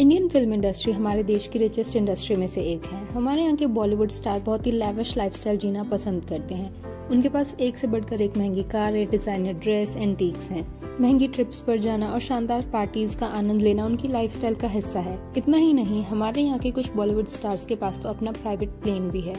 Indian film industry हमारे देश की रिचेस्ट इंडस्ट्री में से एक है। हमारे यहाँ के बॉलीवुड स्टार बहुत ही लेविश लाइफस्टाइल जीना पसंद करते हैं। उनके पास एक से बढ़कर एक महंगी कारें, डिजाइनर ड्रेस, एंटीक्स हैं। महंगी ट्रिप्स पर जाना और शानदार पार्टीज का आनंद लेना उनकी लाइफस्टाइल का हिस्सा है। इतना ही नहीं, हमारे यहाँ के कुछ बॉलीवुड स्टार्स के पास तो अपना प्राइवेट प्लेन भी है।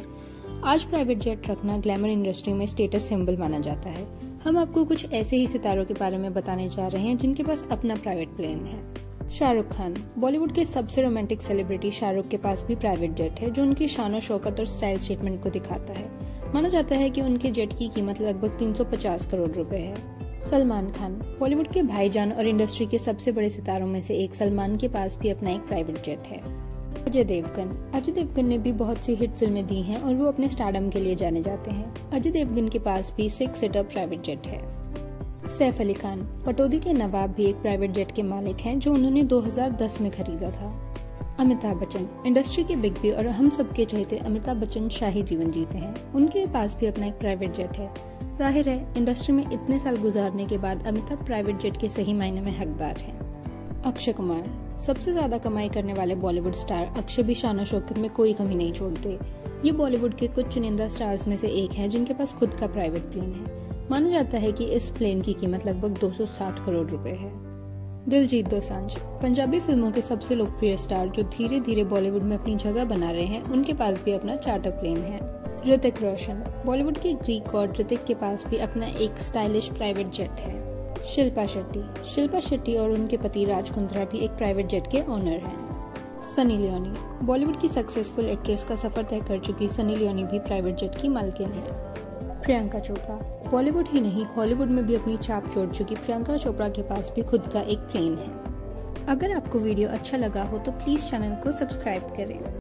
आज प्राइवेट जेट रखना ग्लैमर इंडस्ट्री में स्टेटस सिंबल माना जाता है। हम आपको कुछ ऐसे ही सितारों के बारे में बताने जा रहे हैं जिनके पास अपना प्राइवेट प्लेन है। शाहरुख खान। बॉलीवुड के सबसे रोमांटिक सेलिब्रिटी शाहरुख के पास भी प्राइवेट जेट है, जो उनकी शान और शौकत और स्टाइल स्टेटमेंट को दिखाता है। माना जाता है कि उनके जेट की कीमत लगभग 350 करोड़ रुपए है। सलमान खान। बॉलीवुड के भाईजान और इंडस्ट्री के सबसे बड़े सितारों में से एक सलमान के पास भी अपना एक प्राइवेट जेट है। अजय देवगन। अजय देवगन ने भी बहुत सी हिट फिल्में दी हैं और वो अपने स्टारडम के लिए जाने जाते हैं। अजय देवगन के पास भी 6 सीटर प्राइवेट जेट है। सैफ अली खान। पटौदी के नवाब भी एक प्राइवेट जेट के मालिक हैं, जो उन्होंने 2010 में खरीदा था। अमिताभ बच्चन। इंडस्ट्री के बिग बी और हम सबके चहेते अमिताभ बच्चन शाही जीवन जीते हैं। उनके पास भी अपना एक प्राइवेट जेट है। जाहिर है, इंडस्ट्री में इतने साल गुजारने के बाद अमिताभ प्राइवेट जेट के सही मायने में हकदार हैं। अक्षय कुमार। सबसे ज्यादा कमाई करने वाले बॉलीवुड स्टार अक्षय भी शान और शौकत में कोई कमी नहीं छोड़ते। ये बॉलीवुड के कुछ चुनिंदा स्टार्स में से एक है जिनके पास खुद का प्राइवेट प्लेन है। माना जाता है कि इस प्लेन की कीमत लगभग 260 करोड़ रुपए है। दिलजीत दोसांझ। पंजाबी फिल्मों के सबसे लोकप्रिय स्टार जो धीरे धीरे बॉलीवुड में अपनी जगह बना रहे हैं, उनके पास भी अपना चार्टर प्लेन है। ऋतिक रोशन। बॉलीवुड के ग्रीक गॉड ऋतिक के पास भी अपना एक स्टाइलिश प्राइवेट जेट है। शिल्पा शेट्टी। शिल्पा शेट्टी और उनके पति राजकुंद्रा भी एक प्राइवेट जेट के ओनर हैं। सनी लियोनी। बॉलीवुड की सक्सेसफुल एक्ट्रेस का सफर तय कर चुकी सनी लियोनी भी प्राइवेट जेट की मालकिन है। प्रियंका चोपड़ा। बॉलीवुड ही नहीं, हॉलीवुड में भी अपनी छाप छोड़ चुकी प्रियंका चोपड़ा के पास भी खुद का एक प्लेन है। अगर आपको वीडियो अच्छा लगा हो तो प्लीज चैनल को सब्सक्राइब करें।